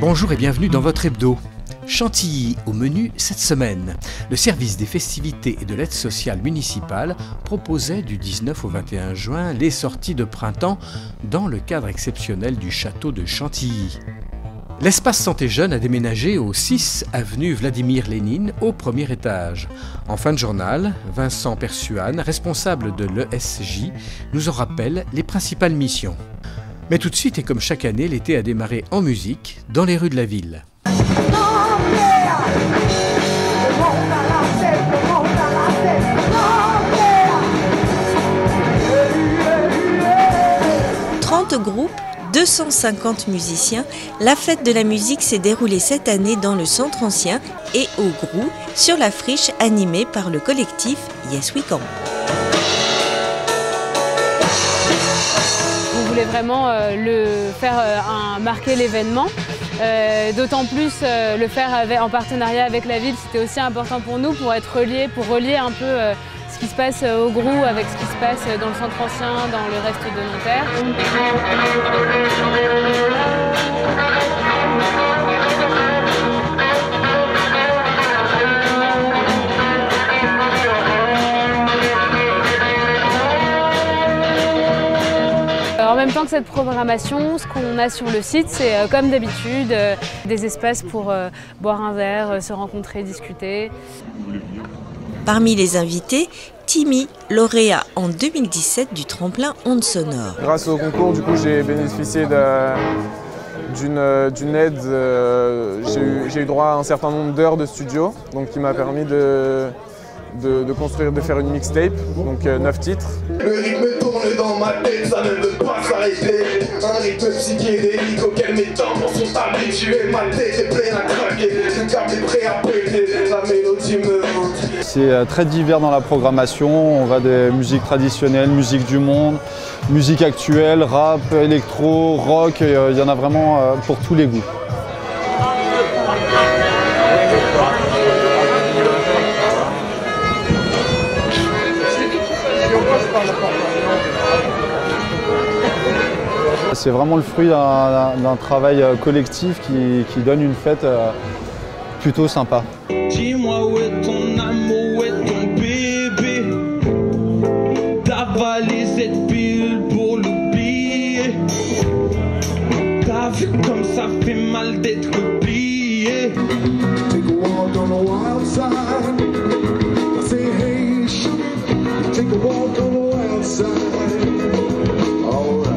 Bonjour et bienvenue dans votre hebdo. Chantilly au menu cette semaine. Le service des festivités et de l'aide sociale municipale proposait du 19 au 21 juin les sorties de printemps dans le cadre exceptionnel du château de Chantilly. L'espace Santé Jeune a déménagé au 6 avenue Vladimir Lénine au premier étage. En fin de journal, Vincent Persuanne, responsable de l'ESJ, nous en rappelle les principales missions. Mais tout de suite, et comme chaque année, l'été a démarré en musique dans les rues de la ville. Groupes, 250 musiciens, la fête de la musique s'est déroulée cette année dans le centre ancien et au Grou, sur la friche animée par le collectif Yes We Camp. On voulait vraiment marquer l'événement, d'autant plus le faire en partenariat avec la ville, c'était aussi important pour nous, pour être reliés, pour relier un peu ce qui se passe au Grou avec ce qui se passe dans le centre ancien, dans le reste de Nanterre. En même temps que cette programmation, ce qu'on a sur le site, c'est comme d'habitude des espaces pour boire un verre, se rencontrer, discuter. Parmi les invités, Timmy, lauréat en 2017 du tremplin ondes sonore. Grâce au concours, du coup, j'ai bénéficié d'une aide. J'ai eu droit à un certain nombre d'heures de studio, donc qui m'a permis de faire une mixtape, donc 9 titres. Le rythme tourne dans ma tête, ça ne peut pas s'arrêter. Un rythme psychédélique auquel mes temps sont habitués. Ma tête est pleine à craquer, le cap est prêt à péter, la mélodie me hante. C'est très divers dans la programmation, on va des musiques traditionnelles, musique du monde, musique actuelle, rap, électro, rock, il y en a vraiment pour tous les goûts. C'est vraiment le fruit d'un travail collectif qui donne une fête plutôt sympa. Dis-moi où est ton amour, où est ton bébé? T'avaler cette pile pour l'oublier. T'as vu comme ça fait mal d'être oublié. Take a walk on the wild side. I say hey, shoot. Take a walk on the wild side. All right.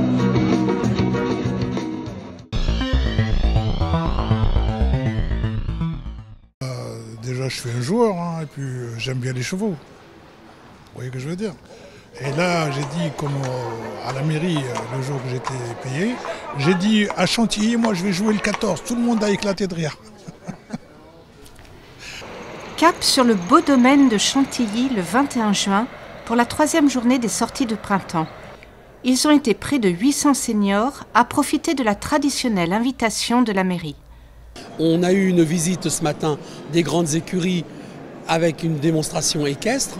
Je suis un joueur, hein, et puis j'aime bien les chevaux, vous voyez ce que je veux dire. Et là, j'ai dit, comme à la mairie, le jour que j'étais payé, j'ai dit à Chantilly, moi je vais jouer le 14, tout le monde a éclaté de rire. Cap sur le beau domaine de Chantilly le 21 juin pour la troisième journée des sorties de printemps. Ils ont été près de 800 seniors à profiter de la traditionnelle invitation de la mairie. On a eu une visite ce matin des grandes écuries avec une démonstration équestre.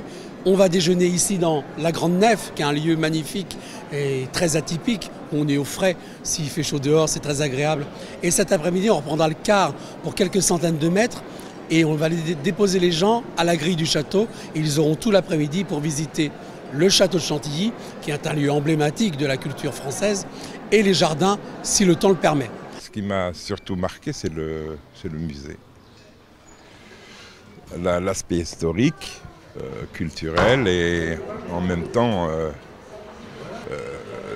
On va déjeuner ici dans la Grande Nef, qui est un lieu magnifique et très atypique. On est au frais, s'il fait chaud dehors, c'est très agréable. Et cet après-midi, on reprendra le car pour quelques centaines de mètres et on va déposer les gens à la grille du château. Ils auront tout l'après-midi pour visiter le château de Chantilly, qui est un lieu emblématique de la culture française, et les jardins, si le temps le permet. Ce qui m'a surtout marqué, c'est le musée. L'aspect historique, culturel et en même temps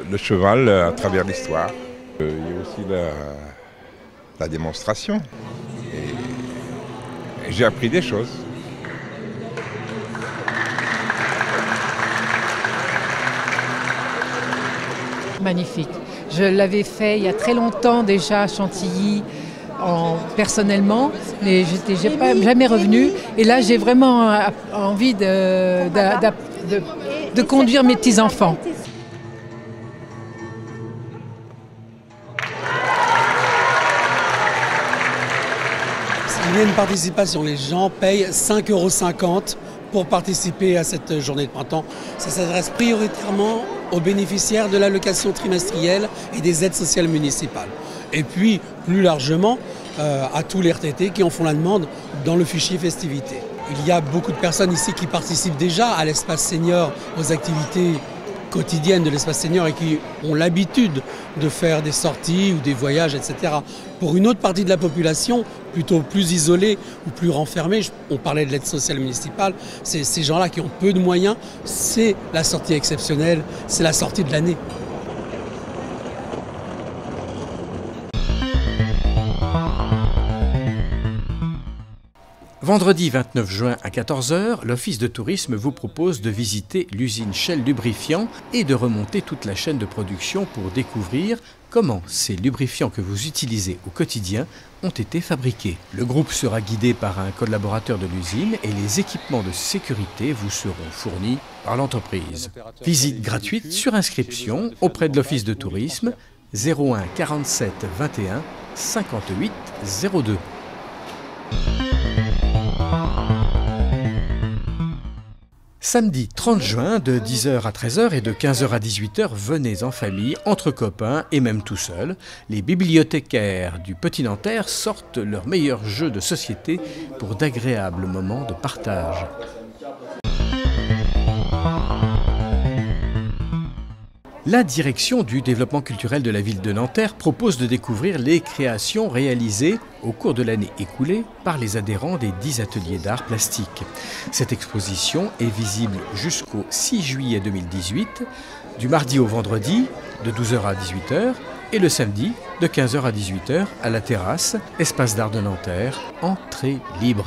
le cheval à travers l'histoire. Il y a aussi la démonstration et j'ai appris des choses. Magnifique. Je l'avais fait il y a très longtemps déjà à Chantilly, personnellement, mais je n'étais jamais revenue. Et là, j'ai vraiment envie de conduire mes petits-enfants. Il y a une participation, les gens payent 5,50 € pour participer à cette journée de printemps. Ça s'adresse prioritairement aux bénéficiaires de l'allocation trimestrielle et des aides sociales municipales. et puis plus largement à tous les RTT qui en font la demande dans le fichier festivité. Il y a beaucoup de personnes ici qui participent déjà à l'espace senior, aux activités quotidiennes de l'espace senior et qui ont l'habitude de faire des sorties ou des voyages, etc. Pour une autre partie de la population, plutôt plus isolée ou plus renfermée, on parlait de l'aide sociale municipale, c'est ces gens-là qui ont peu de moyens, c'est la sortie exceptionnelle, c'est la sortie de l'année. Vendredi 29 juin à 14h, l'Office de tourisme vous propose de visiter l'usine Shell Lubrifiant et de remonter toute la chaîne de production pour découvrir comment ces lubrifiants que vous utilisez au quotidien ont été fabriqués. Le groupe sera guidé par un collaborateur de l'usine et les équipements de sécurité vous seront fournis par l'entreprise. Visite gratuite sur inscription auprès de l'Office de tourisme 01 47 21 58 02. Samedi 30 juin, de 10h à 13h et de 15h à 18h, venez en famille, entre copains et même tout seul. Les bibliothécaires du Petit-Nanterre sortent leurs meilleurs jeux de société pour d'agréables moments de partage. La direction du développement culturel de la ville de Nanterre propose de découvrir les créations réalisées au cours de l'année écoulée par les adhérents des 10 ateliers d'art plastique. Cette exposition est visible jusqu'au 6 juillet 2018, du mardi au vendredi, de 12h à 18h, et le samedi, de 15h à 18h, à la terrasse, Espace d'art de Nanterre, entrée libre.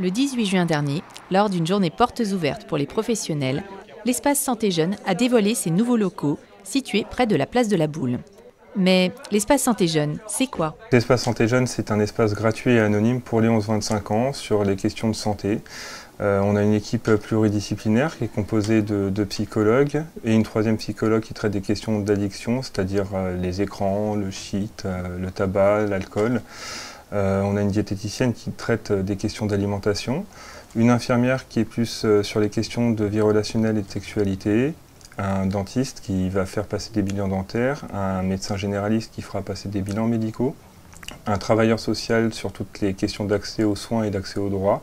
Le 18 juin dernier, lors d'une journée portes ouvertes pour les professionnels, l'Espace Santé Jeune a dévoilé ses nouveaux locaux, situés près de la place de la Boule. Mais l'Espace Santé Jeune, c'est quoi? L'Espace Santé Jeune, c'est un espace gratuit et anonyme pour les 11-25 ans sur les questions de santé. On a une équipe pluridisciplinaire qui est composée de psychologues et une troisième psychologue qui traite des questions d'addiction, c'est-à-dire les écrans, le shit, le tabac, l'alcool. On a une diététicienne qui traite des questions d'alimentation, une infirmière qui est plus sur les questions de vie relationnelle et de sexualité, un dentiste qui va faire passer des bilans dentaires, un médecin généraliste qui fera passer des bilans médicaux, un travailleur social sur toutes les questions d'accès aux soins et d'accès aux droits,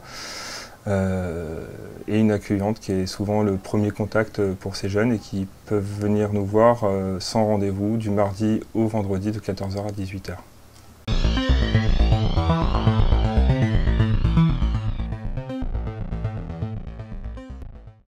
et une accueillante qui est souvent le premier contact pour ces jeunes et qui peuvent venir nous voir sans rendez-vous du mardi au vendredi de 14h à 18h.